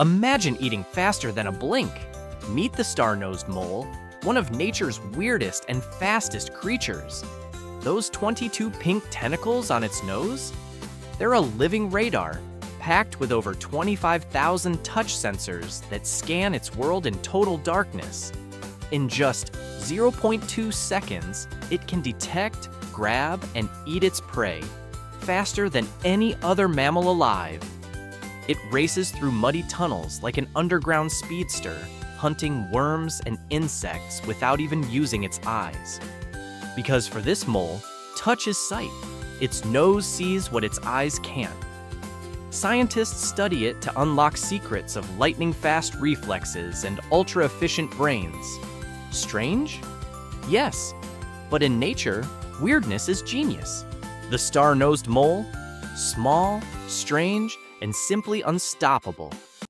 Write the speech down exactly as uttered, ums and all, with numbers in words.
Imagine eating faster than a blink. Meet the star-nosed mole, one of nature's weirdest and fastest creatures. Those twenty-two pink tentacles on its nose? They're a living radar, packed with over twenty-five thousand touch sensors that scan its world in total darkness. In just zero point two seconds, it can detect, grab, and eat its prey, faster than any other mammal alive. It races through muddy tunnels like an underground speedster, hunting worms and insects without even using its eyes. Because for this mole, touch is sight. Its nose sees what its eyes can't. Scientists study it to unlock secrets of lightning-fast reflexes and ultra-efficient brains. Strange? Yes, but in nature, weirdness is genius. The star-nosed mole? Small, strange, and simply unstoppable.